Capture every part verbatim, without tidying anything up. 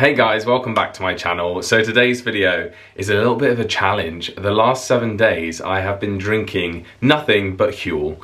Hey guys, welcome back to my channel. So today's video is a little bit of a challenge. The last seven days I have been drinking nothing but Huel.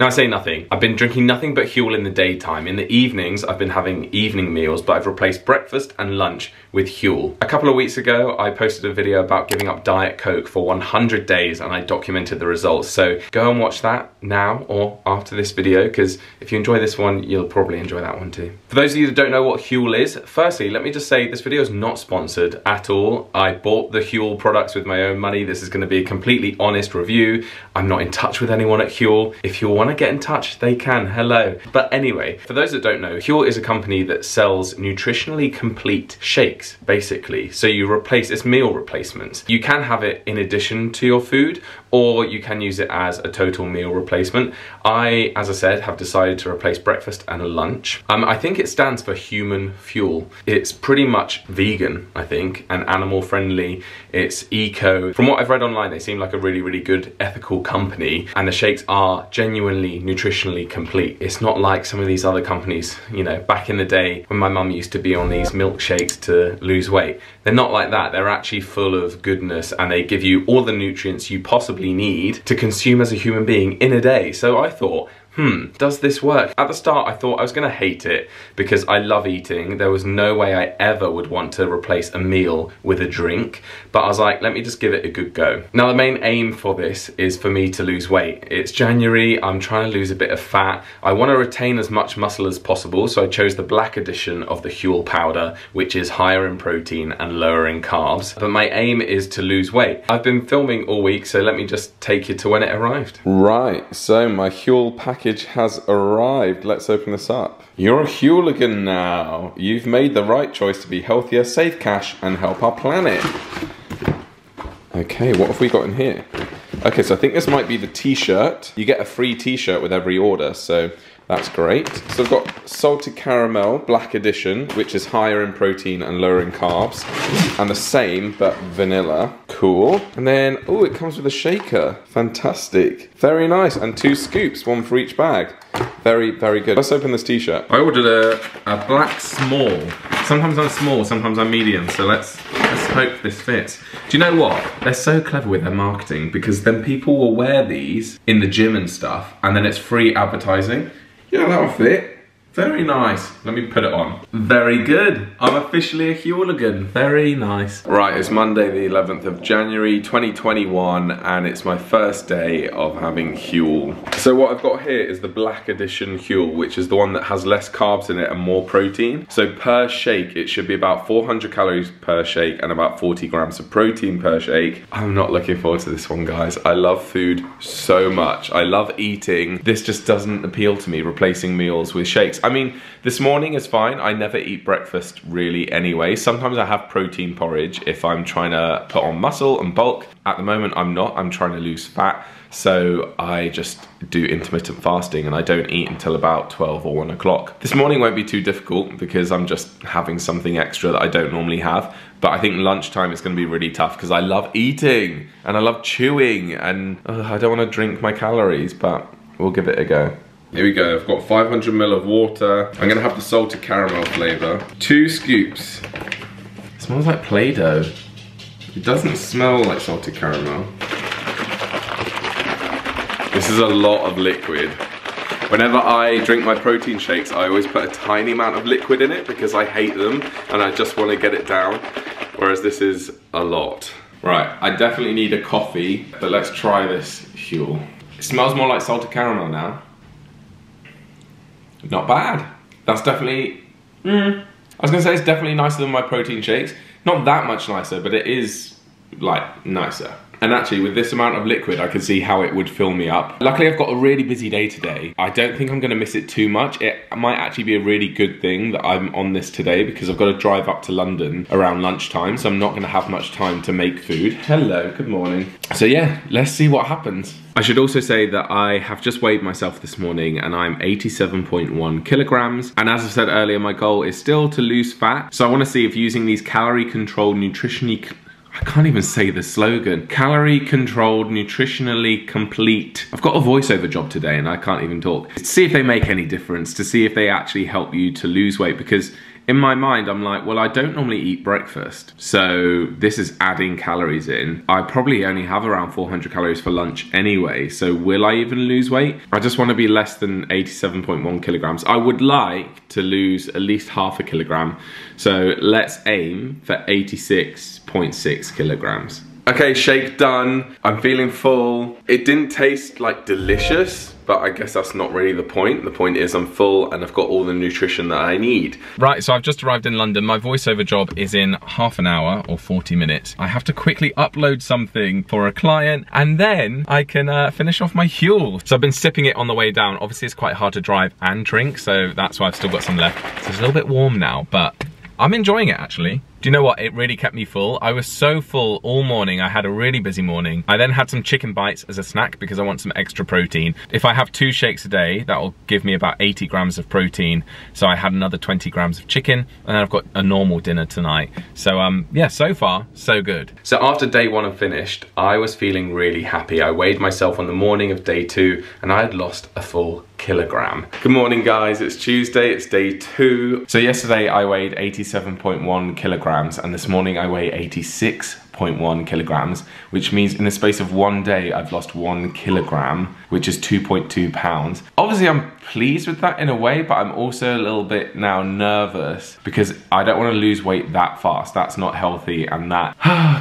Now I say nothing, I've been drinking nothing but Huel in the daytime. In the evenings I've been having evening meals, but I've replaced breakfast and lunch with Huel. A couple of weeks ago I posted a video about giving up Diet Coke for one hundred days and I documented the results. So go and watch that now or after this video, because if you enjoy this one you'll probably enjoy that one too. For those of you that don't know what Huel is, firstly let me just say this video is not sponsored at all. I bought the Huel products with my own money. This is going to be a completely honest review. I'm not in touch with anyone at Huel. If you want to get in touch, they can, hello. But anyway, for those that don't know, Huel is a company that sells nutritionally complete shakes, basically. So you replace, it's meal replacements. You can have it in addition to your food, or you can use it as a total meal replacement. I, as I said, have decided to replace breakfast and lunch. Um, I think it stands for human fuel. It's pretty much vegan, I think, and animal friendly. It's eco. From what I've read online, they seem like a really, really good ethical company, and the shakes are genuinely nutritionally complete. It's not like some of these other companies, you know, back in the day when my mum used to be on these milkshakes to lose weight. They're not like that. They're actually full of goodness and they give you all the nutrients you possibly need to consume as a human being in a day. So I thought, hmm, does this work? At the start I thought I was gonna hate it because I love eating. There was no way I ever would want to replace a meal with a drink, but I was like, let me just give it a good go. Now the main aim for this is for me to lose weight. It's January, I'm trying to lose a bit of fat. I wanna retain as much muscle as possible, so I chose the Black Edition of the Huel powder, which is higher in protein and lower in carbs, but my aim is to lose weight. I've been filming all week, so let me just take you to when it arrived. Right, so my Huel package has arrived. Let's open this up. You're a Hueligan now. You've made the right choice to be healthier, save cash, and help our planet. Okay, what have we got in here? Okay, so I think this might be the t-shirt. You get a free t-shirt with every order, so that's great. So I've got salted caramel, Black Edition, which is higher in protein and lower in carbs, and the same, but vanilla. Cool. And then, oh, it comes with a shaker. Fantastic. Very nice. And two scoops, one for each bag. Very, very good. Let's open this t-shirt. I ordered a, a black small. Sometimes I'm small, sometimes I'm medium, so let's, let's hope this fits. Do you know what? They're so clever with their marketing, because then people will wear these in the gym and stuff, and then it's free advertising. Yeah, that'll fit. Very nice. Let me put it on. Very good. I'm officially a Hueligan. Very nice. Right, it's Monday the eleventh of January twenty twenty-one and it's my first day of having Huel. So what I've got here is the Black Edition Huel, which is the one that has less carbs in it and more protein. So per shake, it should be about four hundred calories per shake and about forty grams of protein per shake. I'm not looking forward to this one, guys. I love food so much. I love eating. This just doesn't appeal to me, replacing meals with shakes. I mean, this morning is fine. I never eat breakfast really anyway. Sometimes I have protein porridge if I'm trying to put on muscle and bulk. At the moment, I'm not. I'm trying to lose fat. So I just do intermittent fasting and I don't eat until about twelve or one o'clock. This morning won't be too difficult because I'm just having something extra that I don't normally have. But I think lunchtime is going to be really tough because I love eating and I love chewing and uh, I don't want to drink my calories, but we'll give it a go. Here we go, I've got five hundred milliliters of water. I'm gonna have the salted caramel flavor. Two scoops. It smells like Play-Doh. It doesn't smell like salted caramel. This is a lot of liquid. Whenever I drink my protein shakes, I always put a tiny amount of liquid in it because I hate them and I just wanna get it down, whereas this is a lot. Right, I definitely need a coffee, but let's try this Huel. It smells more like salted caramel now. Not bad. That's definitely, mm. I was gonna say it's definitely nicer than my protein shakes. Not that much nicer, but it is like nicer. And actually with this amount of liquid, I can see how it would fill me up. Luckily I've got a really busy day today. I don't think I'm gonna miss it too much. It might actually be a really good thing that I'm on this today because I've got to drive up to London around lunchtime, so I'm not gonna have much time to make food. Hello, good morning. So yeah, let's see what happens. I should also say that I have just weighed myself this morning and I'm eighty-seven point one kilograms. And as I said earlier, my goal is still to lose fat. So I wanna see if using these calorie controlled nutritionally I can't even say the slogan. Calorie controlled, nutritionally complete. I've got a voiceover job today and I can't even talk. To see if they make any difference, to see if they actually help you to lose weight, because in my mind, I'm like, well, I don't normally eat breakfast, so this is adding calories in. I probably only have around four hundred calories for lunch anyway, so will I even lose weight? I just want to be less than eighty-seven point one kilograms. I would like to lose at least half a kilogram, so let's aim for eighty-six point six kilograms. Okay, shake done. I'm feeling full. It didn't taste like delicious, but I guess that's not really the point. The point is I'm full and I've got all the nutrition that I need. Right, so I've just arrived in London. My voiceover job is in half an hour or forty minutes. I have to quickly upload something for a client and then I can uh, finish off my Huel. So I've been sipping it on the way down. Obviously it's quite hard to drive and drink, so that's why I've still got some left. So it's a little bit warm now, but I'm enjoying it actually. Do you know what? It really kept me full. I was so full all morning. I had a really busy morning. I then had some chicken bites as a snack because I want some extra protein. If I have two shakes a day, that'll give me about eighty grams of protein. So I had another twenty grams of chicken, and then I've got a normal dinner tonight. So um, yeah, so far, so good. So after day one and finished, I was feeling really happy. I weighed myself on the morning of day two, and I had lost a full kilogram. Good morning, guys. It's Tuesday, it's day two. So yesterday I weighed eighty-seven point one kilograms. And this morning I weigh eighty-six point one kilograms, which means in the space of one day I've lost one kilogram, which is two point two pounds. Obviously I'm pleased with that in a way, but I'm also a little bit now nervous because I don't want to lose weight that fast. That's not healthy, and that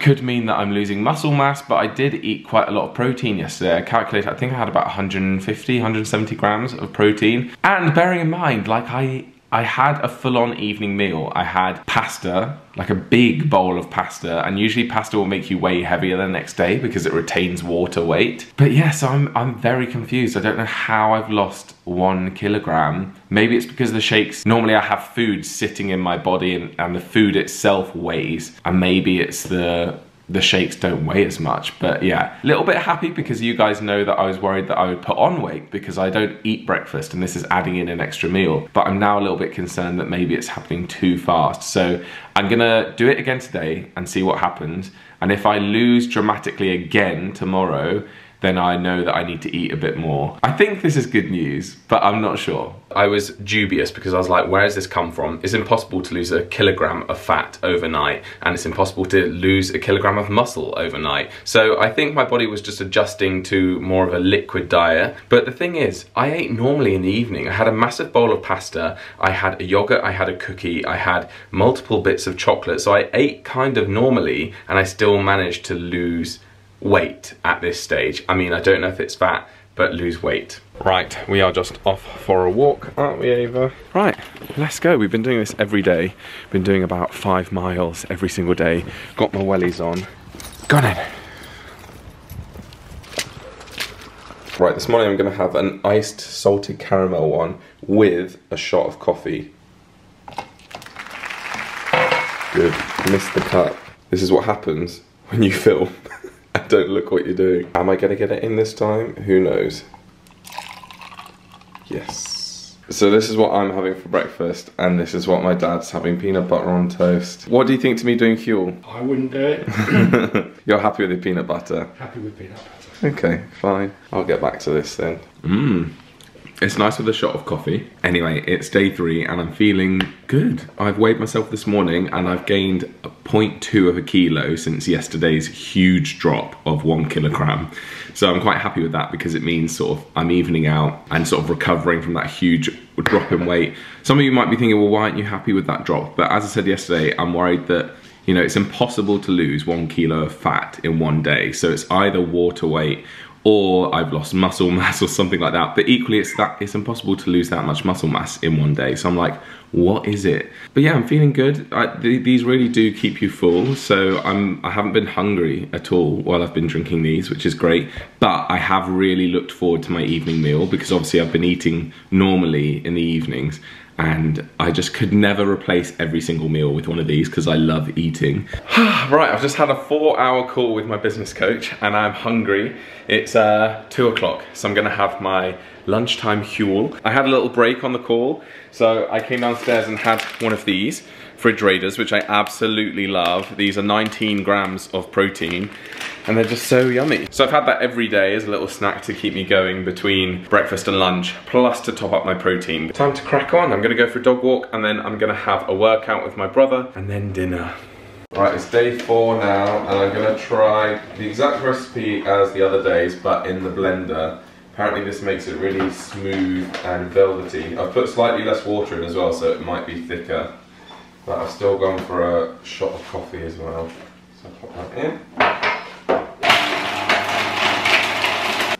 could mean that I'm losing muscle mass, but I did eat quite a lot of protein yesterday. I calculated, I think I had about one hundred fifty, one hundred seventy grams of protein. And bearing in mind, like I I had a full-on evening meal. I had pasta, like a big bowl of pasta, and usually pasta will make you way heavier the next day because it retains water weight. But yes, yeah, so I'm, I'm very confused. I don't know how I've lost one kilogram. Maybe it's because the shakes, normally I have food sitting in my body and, and the food itself weighs, and maybe it's the the shakes don't weigh as much. But yeah, a little bit happy because you guys know that I was worried that I would put on weight because I don't eat breakfast and this is adding in an extra meal. But I'm now a little bit concerned that maybe it's happening too fast. So I'm gonna do it again today and see what happens. And if I lose dramatically again tomorrow, then I know that I need to eat a bit more. I think this is good news, but I'm not sure. I was dubious because I was like, where has this come from? It's impossible to lose a kilogram of fat overnight, and it's impossible to lose a kilogram of muscle overnight. So I think my body was just adjusting to more of a liquid diet. But the thing is, I ate normally in the evening. I had a massive bowl of pasta, I had a yogurt, I had a cookie, I had multiple bits of chocolate. So I ate kind of normally, and I still managed to lose weight at this stage. I mean, I don't know if it's fat, but lose weight. Right, we are just off for a walk, aren't we, Ava? Right, let's go. We've been doing this every day. Been doing about five miles every single day. Got my wellies on. Got it. Right, this morning I'm gonna have an iced salted caramel one with a shot of coffee. Good, missed the cut. This is what happens when you film. Don't look what you're doing. Am I gonna get it in this time? Who knows? Yes. So this is what I'm having for breakfast, and this is what my dad's having, peanut butter on toast. What do you think to me doing Huel? I wouldn't do it. You're happy with the peanut butter? Happy with peanut butter. Okay, fine. I'll get back to this then. Mmm. It's nice with a shot of coffee. Anyway, it's day three and I'm feeling good. I've weighed myself this morning and I've gained a zero point two of a kilo since yesterday's huge drop of one kilogram. So I'm quite happy with that because it means sort of I'm evening out and sort of recovering from that huge drop in weight. Some of you might be thinking, well, why aren't you happy with that drop? But as I said yesterday, I'm worried that, you know, it's impossible to lose one kilo of fat in one day. So it's either water weight or I've lost muscle mass or something like that. But equally, it's that it's impossible to lose that much muscle mass in one day. So I'm like, what is it? But yeah, I'm feeling good. I, th these really do keep you full. So I'm, I haven't been hungry at all while I've been drinking these, which is great. But I have really looked forward to my evening meal because obviously I've been eating normally in the evenings. And I just could never replace every single meal with one of these because I love eating. Right, I've just had a four hour call with my business coach and I'm hungry. It's uh, two o'clock, so I'm gonna have my lunchtime Huel. I had a little break on the call, so I came downstairs and had one of these, Fridge Raiders, which I absolutely love. These are nineteen grams of protein, and they're just so yummy. So I've had that every day as a little snack to keep me going between breakfast and lunch, plus to top up my protein. Time to crack on. I'm gonna go for a dog walk, and then I'm gonna have a workout with my brother, and then dinner. All right, it's day four now, and I'm gonna try the exact recipe as the other days, but in the blender. Apparently this makes it really smooth and velvety. I've put slightly less water in as well, so it might be thicker. But I've still gone for a shot of coffee as well. So pop that in.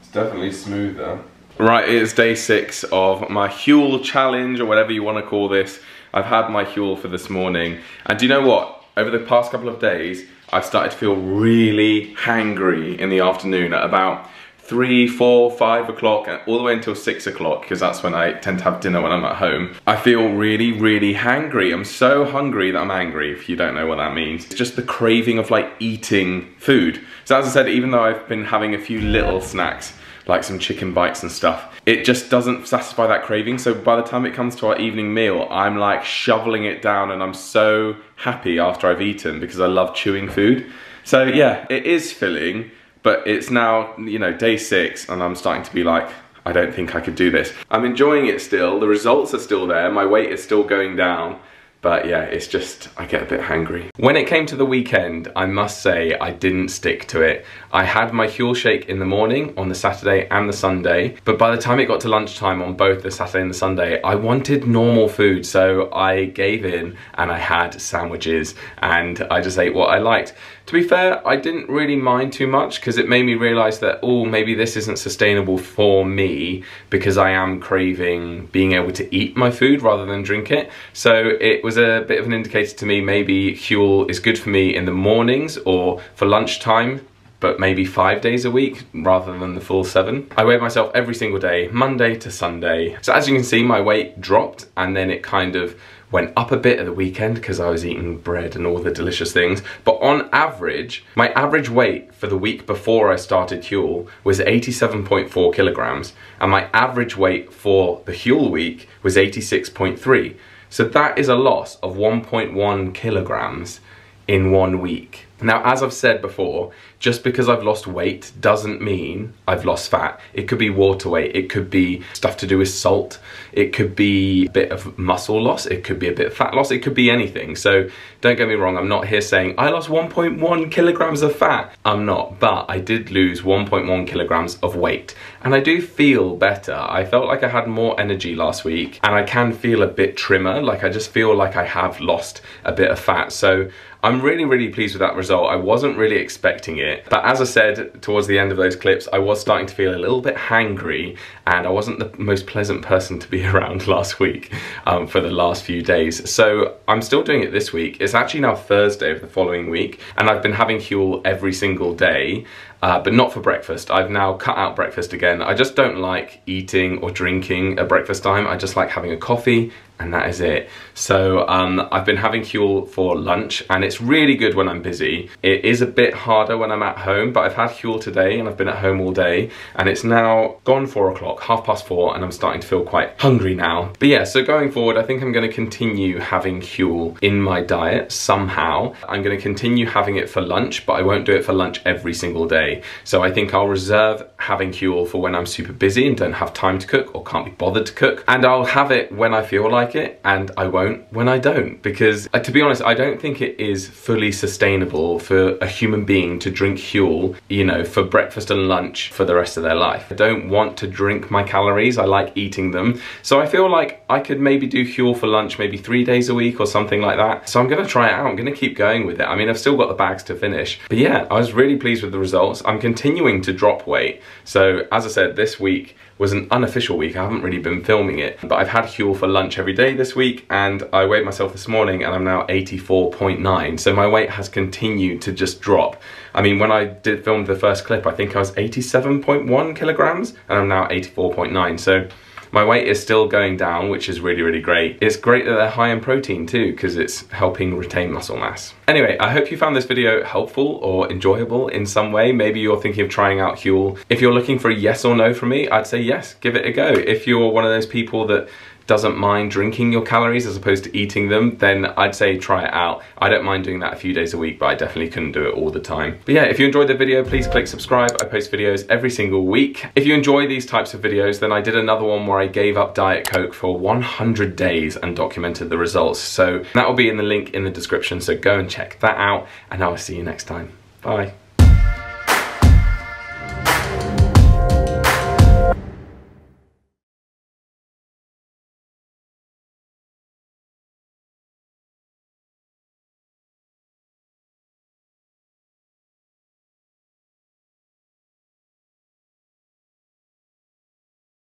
It's definitely smoother. Right, it's day six of my Huel challenge, or whatever you want to call this. I've had my Huel for this morning. And do you know what? Over the past couple of days, I've started to feel really hangry in the afternoon at about three, four, five o'clock, and all the way until six o'clock, because that's when I tend to have dinner when I'm at home. I feel really, really hangry. I'm so hungry that I'm angry, if you don't know what that means. It's just the craving of like eating food. So as I said, even though I've been having a few little snacks, like some chicken bites and stuff, it just doesn't satisfy that craving. So by the time it comes to our evening meal, I'm like shoveling it down, and I'm so happy after I've eaten because I love chewing food. So yeah, it is filling, but it's now, you know, day six, and I'm starting to be like, I don't think I could do this. I'm enjoying it still, the results are still there, my weight is still going down, but yeah, it's just, I get a bit hangry. When it came to the weekend, I must say I didn't stick to it. I had my Huel shake in the morning on the Saturday and the Sunday, but by the time it got to lunchtime on both the Saturday and the Sunday, I wanted normal food, so I gave in and I had sandwiches, and I just ate what I liked. To be fair, I didn't really mind too much, because it made me realise that, oh, maybe this isn't sustainable for me, because I am craving being able to eat my food rather than drink it. So it was a bit of an indicator to me, maybe Huel is good for me in the mornings or for lunchtime, but maybe five days a week rather than the full seven. I weighed myself every single day, Monday to Sunday. So as you can see, my weight dropped, and then it kind of went up a bit at the weekend because I was eating bread and all the delicious things. But on average, my average weight for the week before I started Huel was eighty-seven point four kilograms, and my average weight for the Huel week was eighty-six point three. So that is a loss of one point one kilograms in one week. Now, as I've said before, just because I've lost weight doesn't mean I've lost fat. It could be water weight, it could be stuff to do with salt, it could be a bit of muscle loss, it could be a bit of fat loss, it could be anything. So don't get me wrong, I'm not here saying I lost one point one kilograms of fat. I'm not, but I did lose one point one kilograms of weight. And I do feel better. I felt like I had more energy last week, and I can feel a bit trimmer, like I just feel like I have lost a bit of fat. So I'm really, really pleased with that result. I wasn't really expecting it. But as I said towards the end of those clips, I was starting to feel a little bit hangry, and I wasn't the most pleasant person to be around last week um, for the last few days. So I'm still doing it this week. It's actually now Thursday of the following week, and I've been having Huel every single day, uh, but not for breakfast. I've now cut out breakfast again. I just don't like eating or drinking at breakfast time. I just like having a coffee, and that is it. So um, I've been having Huel for lunch, and it's really good when I'm busy. It is a bit harder when I'm at home, but I've had Huel today, and I've been at home all day, and it's now gone four o'clock, half past four, and I'm starting to feel quite hungry now. But yeah, so going forward, I think I'm gonna continue having Huel in my diet somehow. I'm gonna continue having it for lunch, but I won't do it for lunch every single day. So I think I'll reserve having Huel for when I'm super busy and don't have time to cook or can't be bothered to cook, and I'll have it when I feel like it, and I won't when I don't, because uh, to be honest, I don't think it is fully sustainable for a human being to drink Huel, you know, for breakfast and lunch for the rest of their life. I don't want to drink my calories, I like eating them, so I feel like I could maybe do Huel for lunch maybe three days a week or something like that. So I'm gonna try it out, I'm gonna keep going with it. I mean, I've still got the bags to finish, but yeah, I was really pleased with the results. I'm continuing to drop weight, so as I said, this week was an unofficial week. I haven't really been filming it, but I've had Huel for lunch every day this week, and I weighed myself this morning, and I'm now eighty-four point nine. So my weight has continued to just drop. I mean, when I did film the first clip, I think I was eighty-seven point one kilograms, and I'm now eighty-four point nine. So My weight is still going down, which is really, really great. It's great that they're high in protein too, because it's helping retain muscle mass. Anyway, I hope you found this video helpful or enjoyable in some way. Maybe you're thinking of trying out Huel. If you're looking for a yes or no from me, I'd say yes, give it a go. If you're one of those people that doesn't mind drinking your calories as opposed to eating them, then I'd say try it out. I don't mind doing that a few days a week, but I definitely couldn't do it all the time. But yeah, if you enjoyed the video, please click subscribe. I post videos every single week. If you enjoy these types of videos, then I did another one where I gave up Diet Coke for one hundred days and documented the results. So that will be in the link in the description, so go and check that out, and I'll see you next time. Bye.